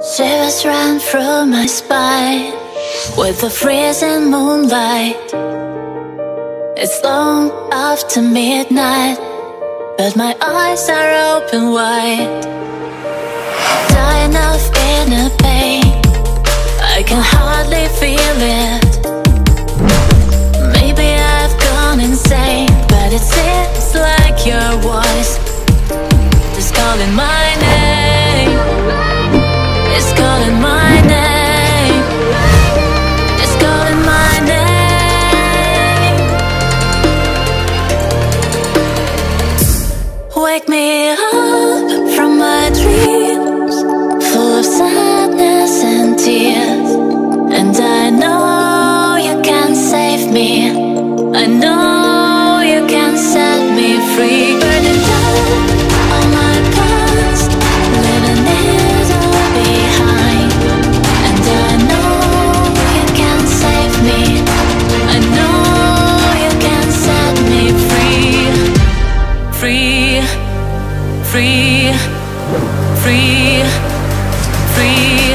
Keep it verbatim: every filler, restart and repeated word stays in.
Shivers ran through my spine with the freezing moonlight. It's long after midnight, but my eyes are open wide. Dying of inner pain, I can hardly feel it. Maybe I've gone insane, but it seems like your voice is calling my name. It's calling my name. It's calling my name. Wake me up from my dreams, full of sadness and tears. And I know you can save me. I know you can set me free. Burning down all my past, living in behind, and I know you can save me. I know you can set me free, free, free, free, free.